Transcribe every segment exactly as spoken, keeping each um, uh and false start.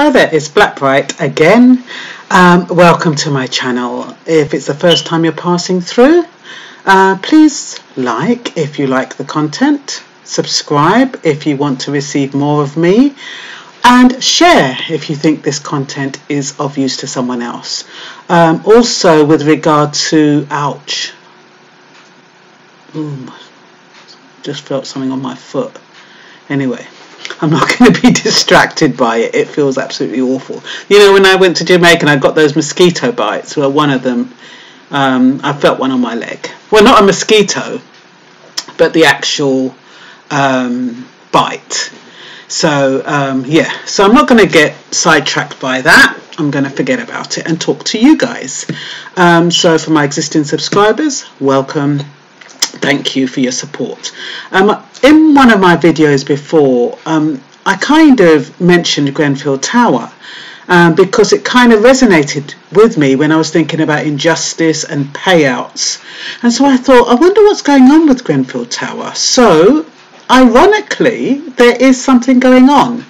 Hi there, it's Blackbright again. Um, welcome to my channel. If it's the first time you're passing through, uh, please like if you like the content, subscribe if you want to receive more of me, and share if you think this content is of use to someone else. Um, also, with regard to, ouch, Ooh, just felt something on my foot. Anyway, I'm not going to be distracted by it. It feels absolutely awful. You know, when I went to Jamaica and I got those mosquito bites, well, one of them, um, I felt one on my leg. Well, not a mosquito, but the actual um, bite. So, um, yeah, so I'm not going to get sidetracked by that. I'm going to forget about it and talk to you guys. Um, so for my existing subscribers, welcome. Thank you for your support. Um, in one of my videos before, um, I kind of mentioned Grenfell Tower um, because it kind of resonated with me when I was thinking about injustice and payouts. And so I thought, I wonder what's going on with Grenfell Tower. So, ironically, there is something going on.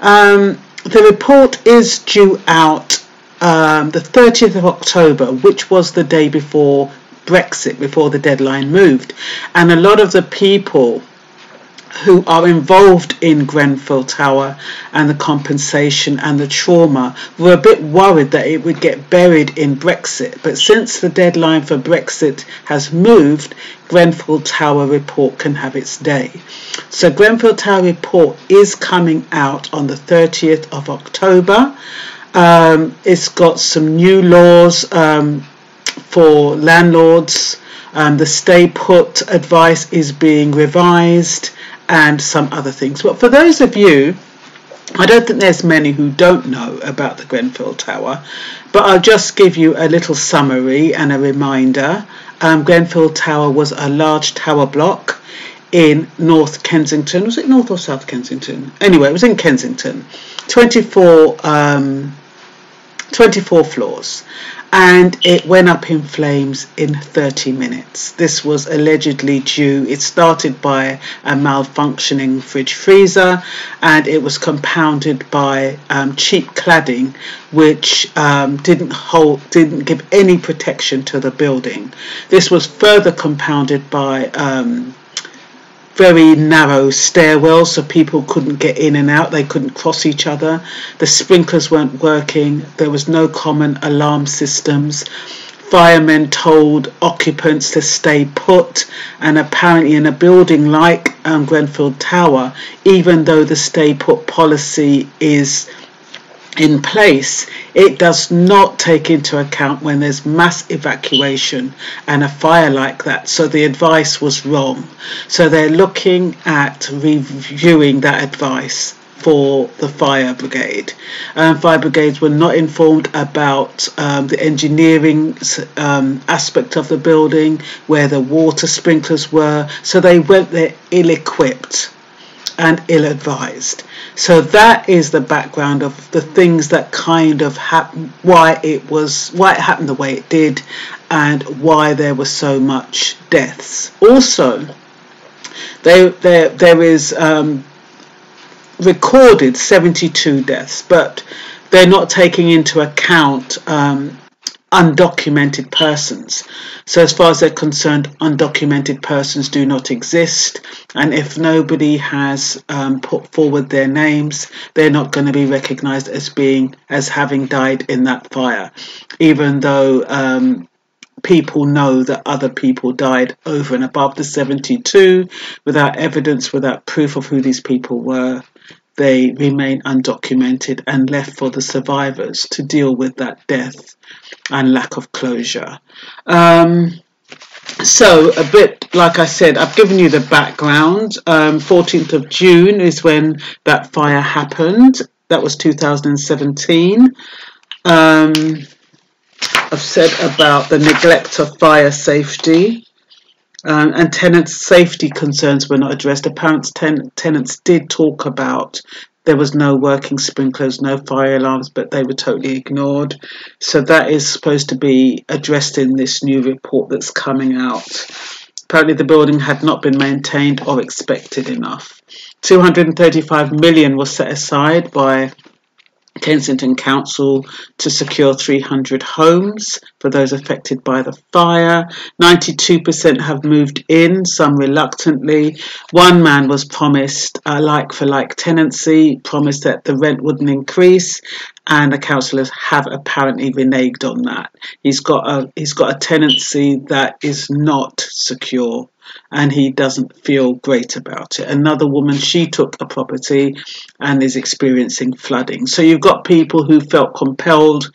Um, the report is due out um, the thirtieth of October, which was the day before Brexit, before the deadline moved, and a lot of the people who are involved in Grenfell Tower and the compensation and the trauma were a bit worried that it would get buried in Brexit. But since the deadline for Brexit has moved, Grenfell Tower report can have its day. So Grenfell Tower report is coming out on the thirtieth of October. Um, it's got some new laws um, for landlords. Um, the stay put advice is being revised and some other things. But for those of you, I don't think there's many who don't know about the Grenfell Tower, but I'll just give you a little summary and a reminder. Um, Grenfell Tower was a large tower block in North Kensington. Was it North or South Kensington? Anyway, it was in Kensington. twenty-four, um, twenty-four floors. And it went up in flames in thirty minutes. This was allegedly due, it started by a malfunctioning fridge freezer, and it was compounded by um, cheap cladding, which um, didn't hold, didn't give any protection to the building. This was further compounded by um, very narrow stairwells, so people couldn't get in and out, they couldn't cross each other, the sprinklers weren't working, there was no common alarm systems, firemen told occupants to stay put, and apparently in a building like um, Grenfell Tower, even though the stay put policy is in place, it does not take into account when there's mass evacuation and a fire like that. So the advice was wrong. So they're looking at reviewing that advice for the fire brigade. Um, fire brigades were not informed about um, the engineering um, aspect of the building, where the water sprinklers were. So they went there ill-equipped and ill-advised. So that is the background of the things that kind of happened, why it was, why it happened the way it did, and why there was so much deaths. Also, there there there is um, recorded seventy-two deaths, but they're not taking into account um, undocumented persons. So as far as they're concerned, undocumented persons do not exist, and if nobody has um, put forward their names, they're not going to be recognized as being as having died in that fire, even though um, people know that other people died over and above the seventy-two. Without evidence, without proof of who these people were, they remain undocumented and left for the survivors to deal with that death and lack of closure. Um, so a bit, like I said, I've given you the background. Um, fourteenth of June is when that fire happened. That was two thousand seventeen. Um, I've said about the neglect of fire safety. Um, and tenants' safety concerns were not addressed. Apparently, ten tenants did talk about there was no working sprinklers, no fire alarms, but they were totally ignored. So that is supposed to be addressed in this new report that's coming out. Apparently, the building had not been maintained or inspected enough. two hundred thirty-five million was set aside by Kensington Council to secure three hundred homes for those affected by the fire. ninety-two percent have moved in, some reluctantly. One man was promised a like-for-like tenancy, promised that the rent wouldn't increase, and the councillors have apparently reneged on that. He's got a, he's got a tenancy that is not secure, and he doesn't feel great about it. Another woman, she took a property and is experiencing flooding. So you've got people who felt compelled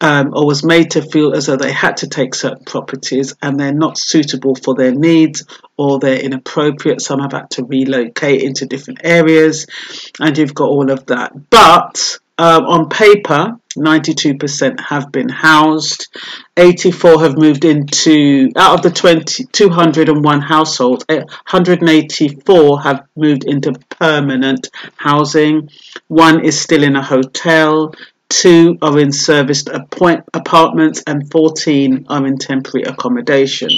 um, or was made to feel as though they had to take certain properties and they're not suitable for their needs or they're inappropriate. Some have had to relocate into different areas, and you've got all of that. But um, on paper, ninety-two percent have been housed, eighty-four have moved into, out of the twenty, two hundred and one households, one hundred eighty-four have moved into permanent housing, one is still in a hotel, two are in serviced apartments, and fourteen are in temporary accommodation.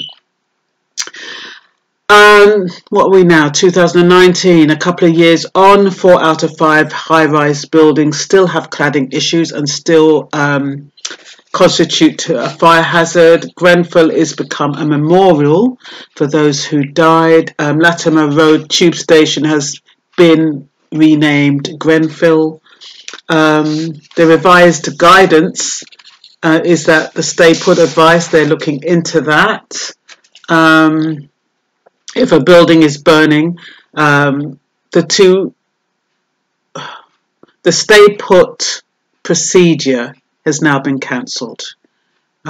Um, what are we now? two thousand nineteen, a couple of years on, four out of five high-rise buildings still have cladding issues and still um, constitute a fire hazard. Grenfell is become a memorial for those who died. Um, Latimer Road Tube Station has been renamed Grenfell. Um, the revised guidance uh, is that the stay put advice, they're looking into that. Um, If a building is burning, um, the two, the stay put procedure has now been cancelled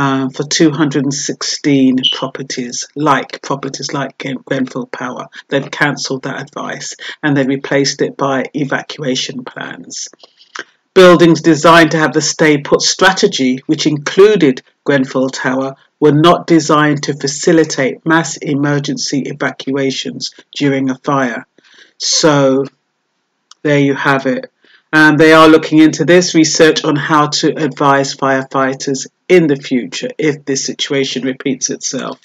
uh, for two hundred and sixteen properties, like properties like Grenfell Tower. They've cancelled that advice and they replaced it by evacuation plans. Buildings designed to have the stay put strategy, which included Grenfell Tower, were not designed to facilitate mass emergency evacuations during a fire. So there you have it. And they are looking into this research on how to advise firefighters in the future if this situation repeats itself.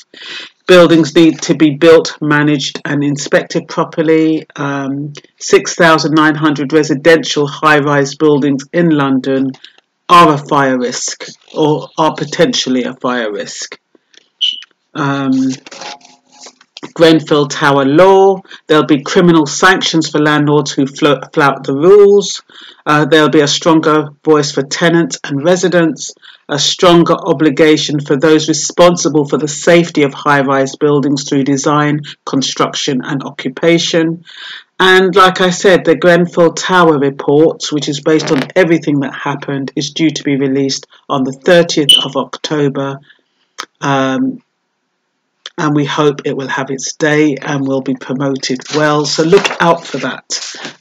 Buildings need to be built, managed and inspected properly. Um, six thousand nine hundred residential high-rise buildings in London are a fire risk or are potentially a fire risk. Um, Grenfell Tower law, there'll be criminal sanctions for landlords who flout the rules. Uh, there'll be a stronger voice for tenants and residents, a stronger obligation for those responsible for the safety of high-rise buildings through design, construction and occupation. And like I said, the Grenfell Tower report, which is based on everything that happened, is due to be released on the thirtieth of October. Um, and we hope it will have its day and will be promoted well. So look out for that.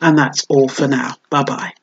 And that's all for now. Bye-bye.